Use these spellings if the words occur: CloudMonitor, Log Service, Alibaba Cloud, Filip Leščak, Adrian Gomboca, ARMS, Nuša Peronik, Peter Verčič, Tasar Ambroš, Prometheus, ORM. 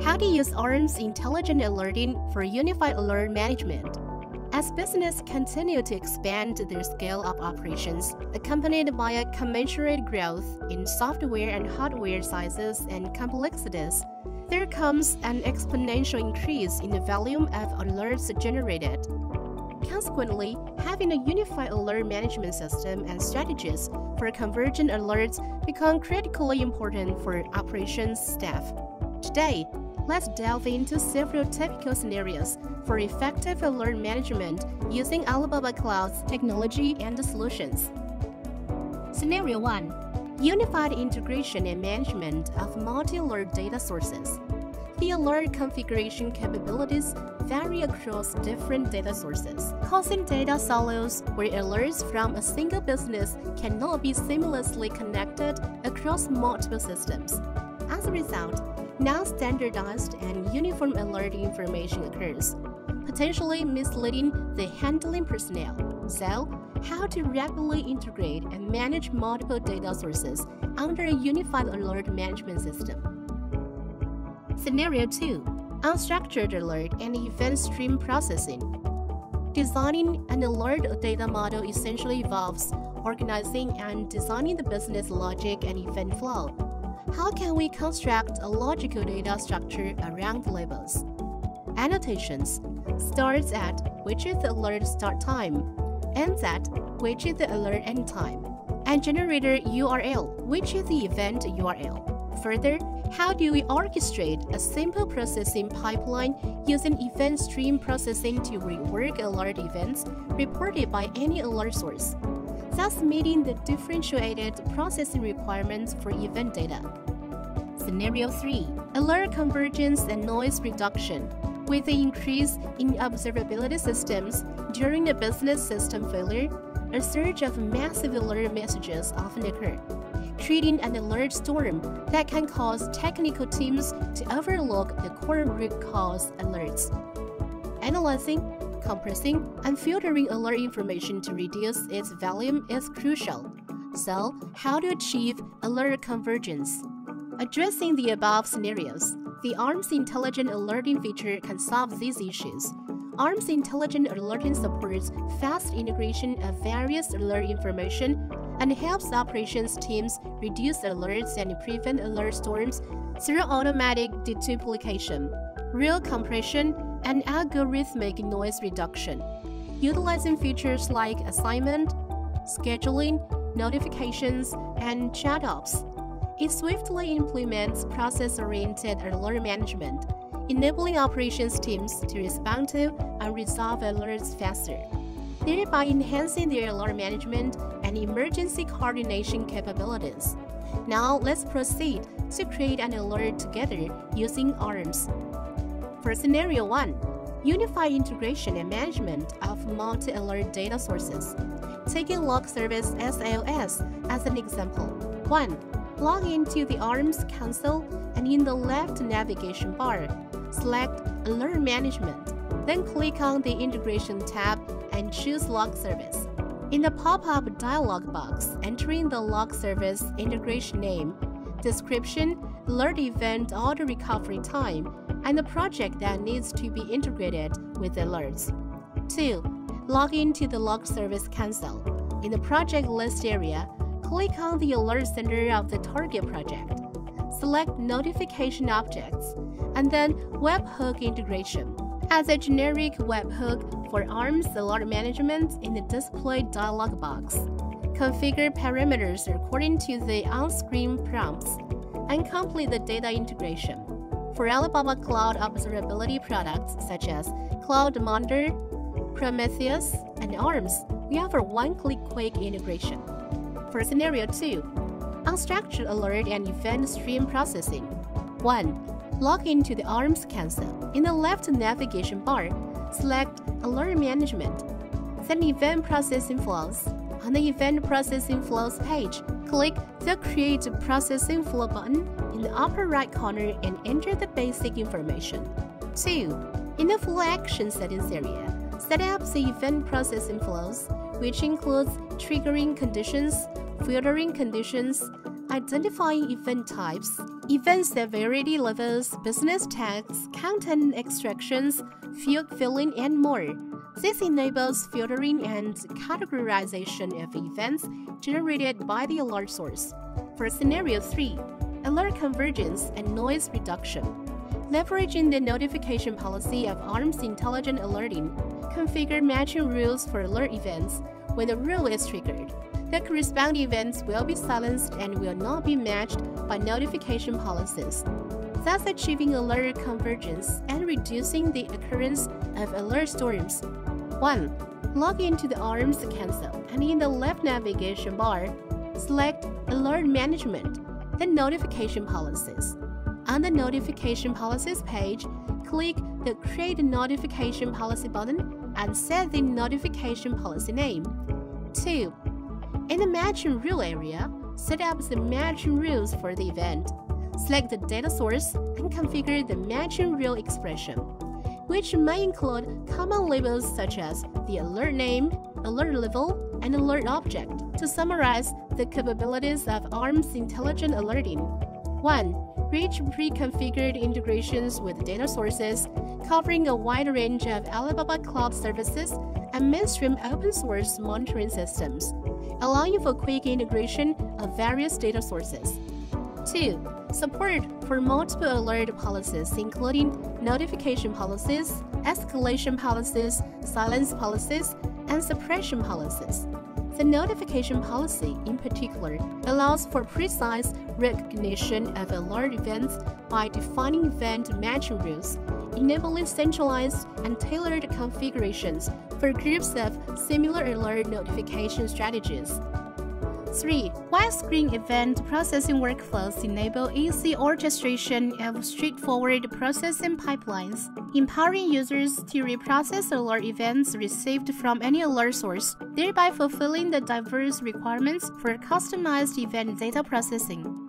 How to use ORM's intelligent alerting for unified alert management. As businesses continue to expand their scale of operations, accompanied by a commensurate growth in software and hardware sizes and complexities, there comes an exponential increase in the volume of alerts generated. Consequently, having a unified alert management system and strategies for convergent alerts become critically important for operations staff. Today, let's delve into several typical scenarios for effective alert management using Alibaba Cloud's technology and solutions. Scenario 1. Unified integration and management of multi-alert data sources. The alert configuration capabilities vary across different data sources, causing data silos where alerts from a single business cannot be seamlessly connected across multiple systems. As a result, non-standardized and uniform alert information occurs, potentially misleading the handling personnel. So, how to rapidly integrate and manage multiple data sources under a unified alert management system? Scenario 2. Unstructured alert and event stream processing. Designing an alert data model essentially involves organizing and designing the business logic and event flow. How can we construct a logical data structure around labels? Annotations starts at which is the alert start time, ends at which is the alert end time, and generator URL, which is the event URL. Further, how do we orchestrate a simple processing pipeline using event stream processing to rework alert events reported by any alert source, thus meeting the differentiated processing requirements for event data? Scenario 3. Alert convergence and noise reduction. With the increase in observability systems during a business system failure, a surge of massive alert messages often occur, creating an alert storm that can cause technical teams to overlook the core root cause alerts. Analyzing, compressing, and filtering alert information to reduce its volume is crucial. So, how to achieve alert convergence? Addressing the above scenarios, the ORM's intelligent alerting feature can solve these issues. ORM's intelligent alerting supports fast integration of various alert information and helps operations teams reduce alerts and prevent alert storms through automatic deduplication, real compression, and algorithmic noise reduction, utilizing features like assignment, scheduling, notifications, and chat-ops. It swiftly implements process-oriented alert management, enabling operations teams to respond to and resolve alerts faster, thereby enhancing their alert management and emergency coordination capabilities. Now, let's proceed to create an alert together using ORMs. For Scenario 1, unify integration and management of multi-alert data sources. Taking Log Service SLS as an example. 1. Log into the ORMs console and in the left navigation bar, select Alert Management, then click on the Integration tab and choose Log Service. In the pop-up dialog box, entering the Log Service integration name, description, alert event auto recovery time, and the project that needs to be integrated with alerts. 2. Log into the Log Service console. In the project list area, click on the alert center of the target project. Select Notification Objects, and then Webhook Integration. As a generic webhook for ORM's alert management in the display dialog box, configure parameters according to the on-screen prompts, and complete the data integration. For Alibaba Cloud observability products such as Cloud Monitor, Prometheus, and ORMs, we offer one-click quick integration. For Scenario 2, unstructured alert and event stream processing. 1. Log into the ORMs console. In the left navigation bar, select Alert Management, then Event Processing Flows. On the Event Processing Flows page, click the Create Processing Flow button in the upper right corner and enter the basic information. 2. In the Flow Action Settings area, set up the event processing flows, which includes triggering conditions, filtering conditions, identifying event types, event severity levels, business tags, content extractions, field filling, and more. This enables filtering and categorization of events generated by the alert source. For Scenario 3, Alert Convergence and Noise Reduction. Leveraging the notification policy of ARM's intelligent alerting, configure matching rules for alert events. When the rule is triggered, the corresponding events will be silenced and will not be matched by notification policies, thus achieving alert convergence and reducing the occurrence of alert storms. 1. Log into the ARM's console, and in the left navigation bar, select Alert Management, then Notification Policies. On the Notification Policies page, click the Create Notification Policy button and set the notification policy name. 2. In the matching rule area, set up the matching rules for the event. Select the data source and configure the matching rule expression, which may include common labels such as the alert name, alert level, and alert object. To summarize the capabilities of ARM's intelligent alerting: 1. Rich pre-configured integrations with data sources, covering a wide range of Alibaba Cloud services and mainstream open-source monitoring systems, allowing for quick integration of various data sources. 2. Support for multiple alert policies, including notification policies, escalation policies, silence policies, and suppression policies. The notification policy, in particular, allows for precise recognition of alert events by defining event matching rules, enabling centralized and tailored configurations for groups of similar alert notification strategies. 3. Widescreen event processing workflows enable easy orchestration of straightforward processing pipelines, empowering users to reprocess alert events received from any alert source, thereby fulfilling the diverse requirements for customized event data processing.